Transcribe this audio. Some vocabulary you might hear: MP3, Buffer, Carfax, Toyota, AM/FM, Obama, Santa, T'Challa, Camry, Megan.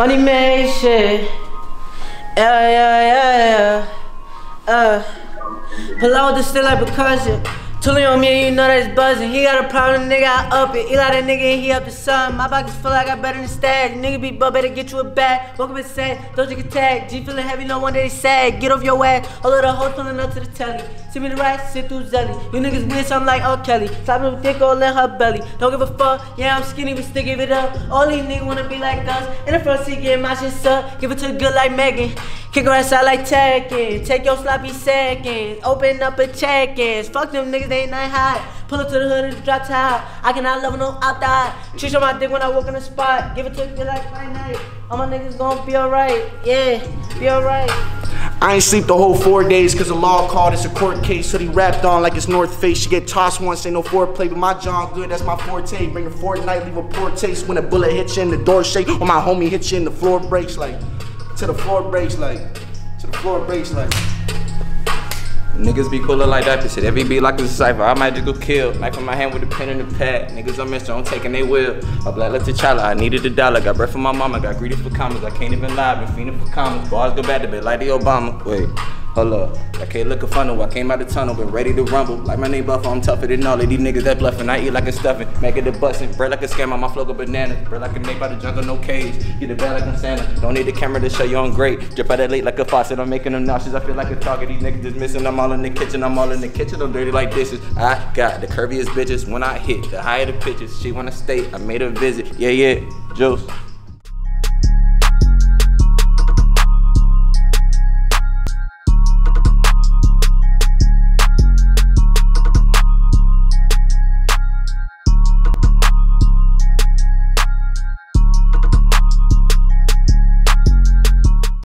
Money made shit. Yeah, yeah, yeah, yeah. Pull out with the still like percussion. Tully on me, you know that it's buzzing. He got a problem, nigga, I up it. Eli, that nigga, and he up to something. My pockets full, I got better than stash. Nigga be butt, better get you a bag. Woke up and said, don't you get tagged. G feeling heavy, no wonder they sag. Get off your ass. All of the hoes pulling up to the telly. See me the right, sit through jelly. You niggas weird, so I'm like, oh, Kelly. Slap him dick all in her belly. Don't give a fuck, yeah, I'm skinny, but still give it up. All these niggas wanna be like us. In the front seat, getting my shit sucked. Give it to the good like Megan. Kick her ass out like Tekken. Take your sloppy seconds. Open up a check-ins. Fuck them niggas, they ain't nothing hot. Pull up to the hood and drop top. I cannot love no outside. Treat on my dick when I walk in the spot. Give it to you like my night. All my niggas gon' be alright. Yeah, be alright. I ain't sleep the whole 4 days cause the law called, it's a court case. So they rapped on like it's North Face. She get tossed once, ain't no foreplay. But my John good, that's my forte. Bring a fortnight, leave a poor taste. When a bullet hits you in the door shake, or my homie hits you in the floor breaks like, to the floor breaks like, to the floor breaks like. Niggas be coolin' like that shit. Every beat like it's a cipher. I might just go kill. Knife in my hand with a pen and a pad. Niggas I'm Mr. I'm taking they will. I black left T'Challa. I needed a dollar. Got breath from my mama. Got greedy for commas. I can't even lie. Been fiending for commas. Bars go back to bed like the Obama. Wait, hold up. I can't look a funnel. I came out the tunnel. Been ready to rumble. Like my name Buffer. I'm tougher than all of these niggas that bluffing. I eat like a stuffing. Make it a bustin'. Bread like a scam on my flow of bananas. Bread like a nape out the jungle, no cage. Get a bad like I'm Santa. Don't need the camera to show you I'm great. Drip out that late like a faucet. I'm making them nauseous. I feel like a target. These niggas just missing. I'm all in the kitchen, I'm dirty like dishes. I got the curviest bitches when I hit, the higher the pitches. She wanna stay, I made her visit. Yeah, yeah, Juice.